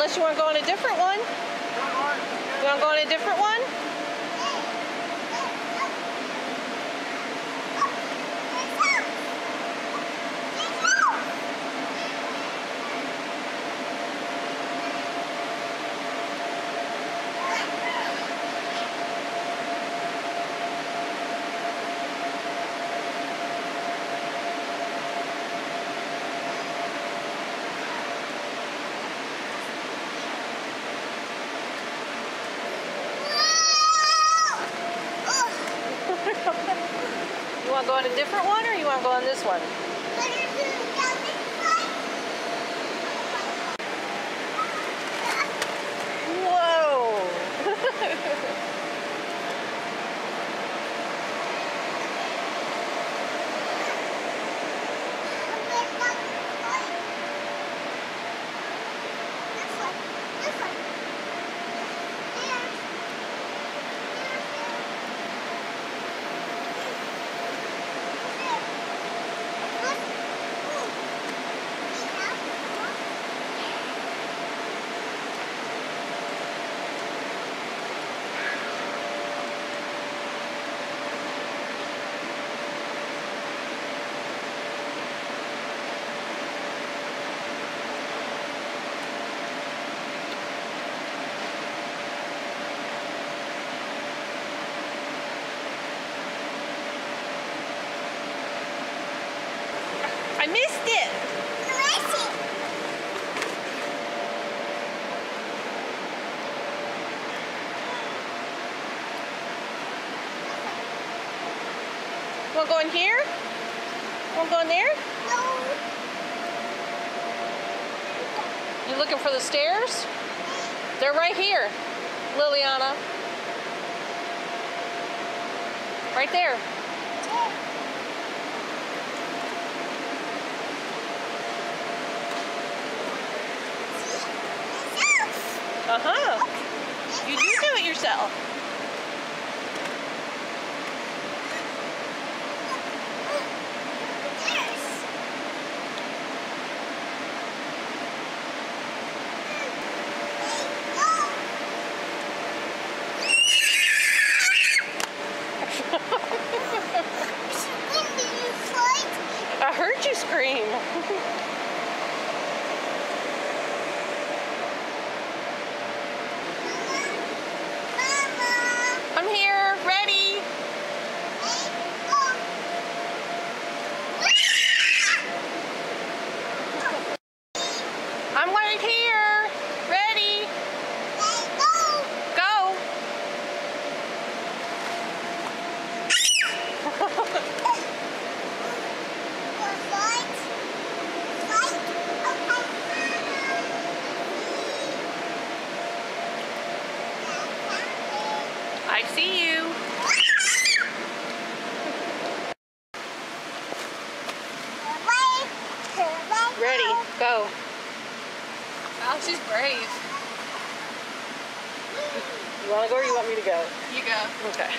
Unless you want to go on a different one. You want to go on a different one? You want to go on a different one, or you want to go on this one? I missed it! I missed it! You want to go in here? You want to go in there? No. You looking for the stairs? They're right here, Liliana. Right there. Uh-huh. You do it yourself. I heard you scream. I see you. Ready, go. Wow, she's brave. You want to go or you want me to go? You go. Okay.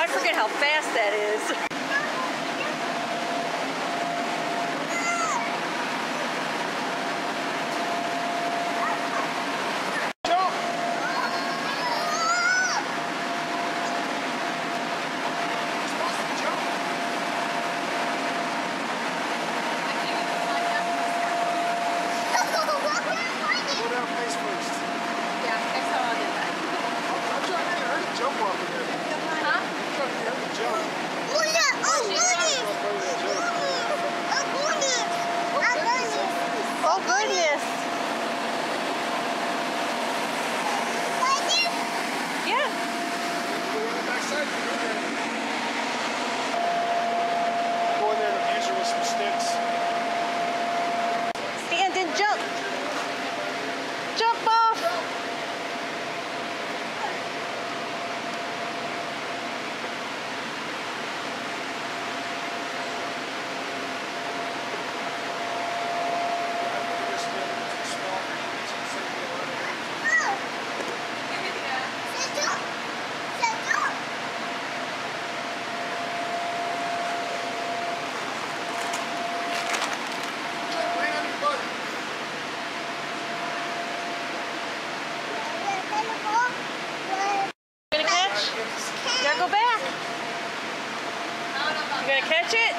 I forget how fast that is. gonna catch it?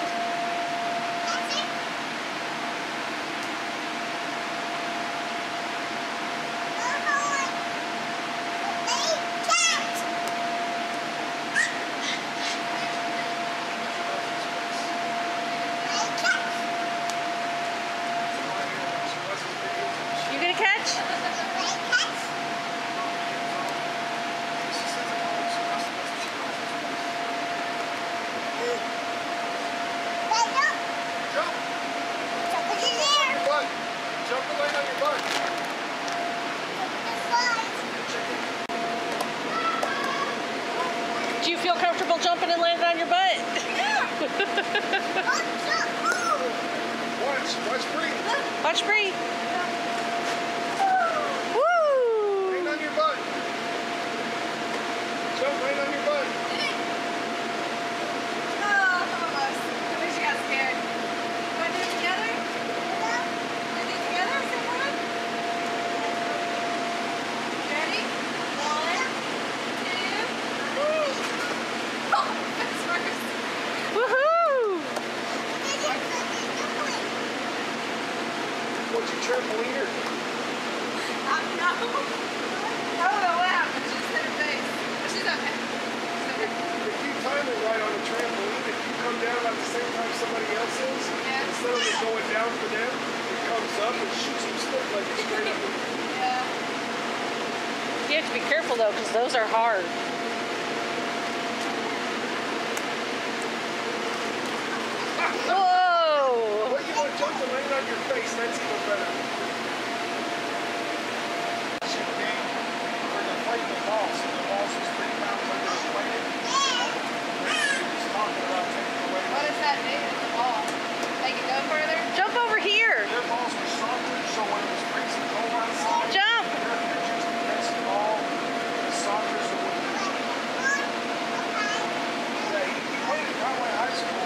Do you feel comfortable jumping and landing on your butt? Yeah. Watch Bree. Watch Bree. Woo! Land on your butt. Jump right on your butt. What's your trampoline? I don't know what happened. She just hit her face. She's okay. If you time it right on a trampoline, if you come down at the same time somebody else is, yeah, instead of it going down for them, it comes up and shoots you still like a straight up. Yeah. You have to be careful though, because those are hard. Your face, that's even better. Should be for the fight the boss, and the boss is 3 pounds underweight. He's talking about taking away. What does that do to the ball? Make it go further? Jump over here. Their balls were softer, so when it was crazy cold outside, jump! Their pitchers would catch the ball, the softer, so when it was cold. Yeah, he played it that way in high school.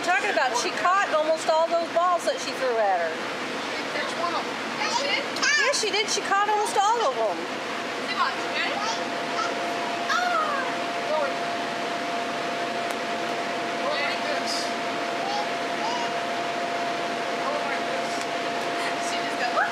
Talking about, she caught almost all those balls that she threw at her. She didn't catch one of them. Yes, she did. Yes, she did. She caught almost all of them. Come on, you ready? Go like this. Go like this. She just goes, woo!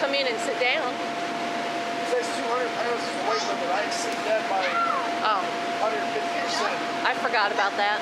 Come in and sit down. That's 200 pounds is the weight limit. I exceed that by 150%. I forgot about that.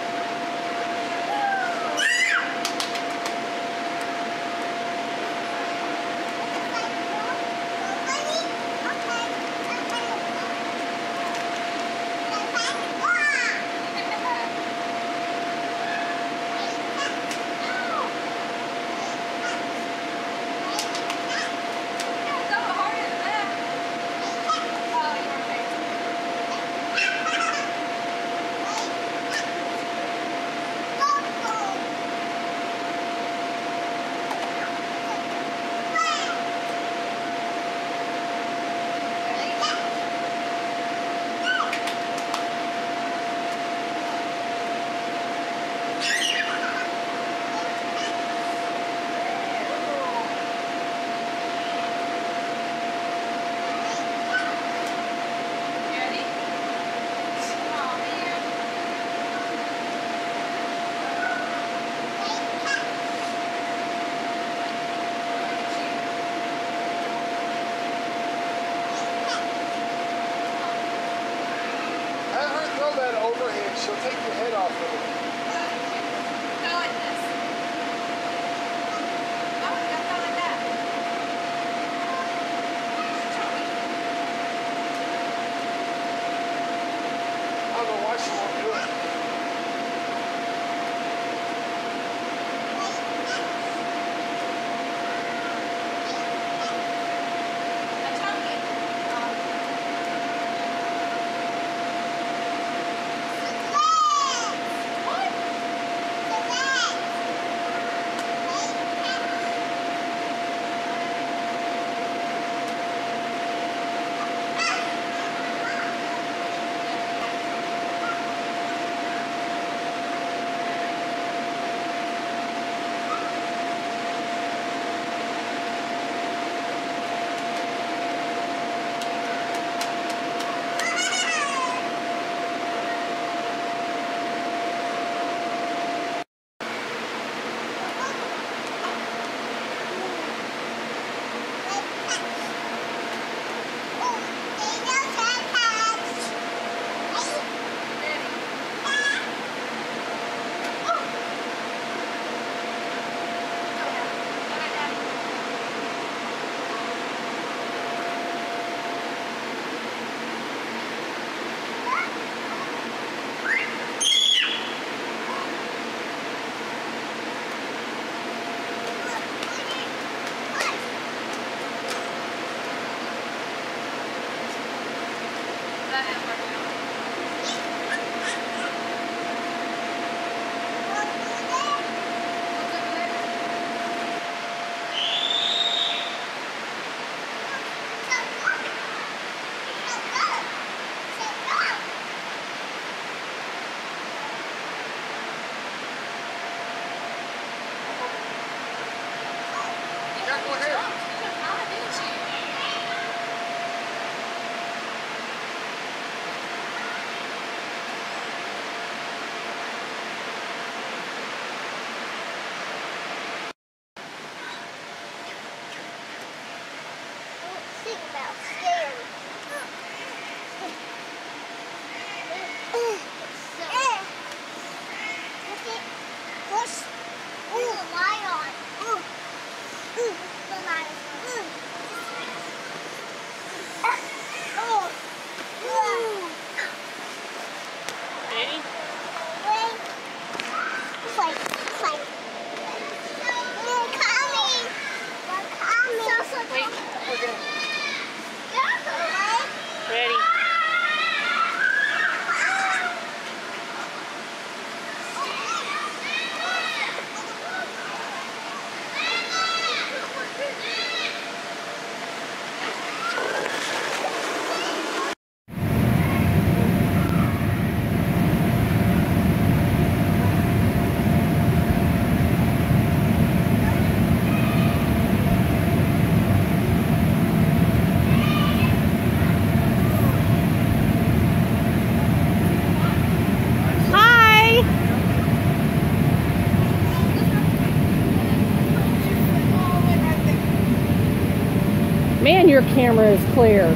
Man, your camera is clear.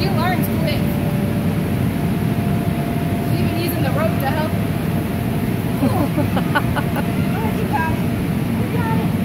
She learns quick. She's even using the rope to help. Oh, you got it. You got it.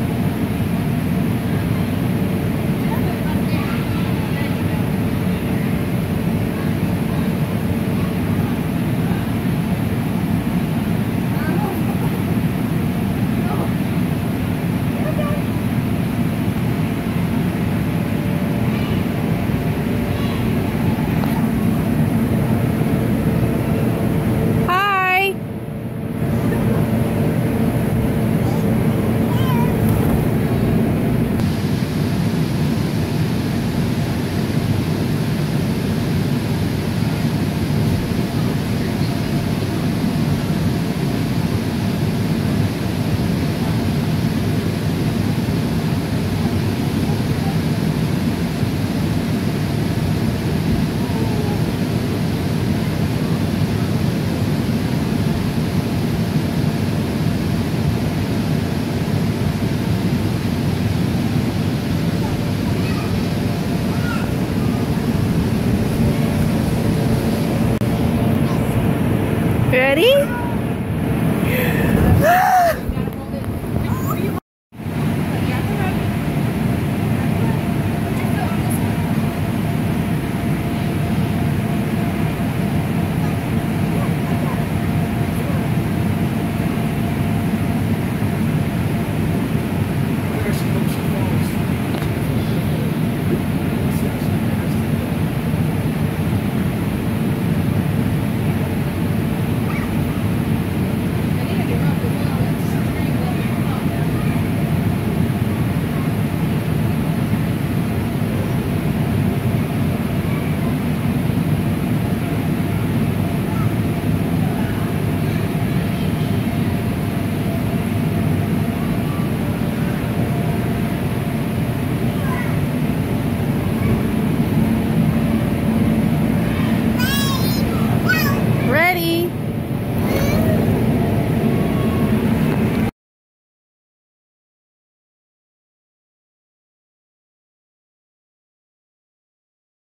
Ready?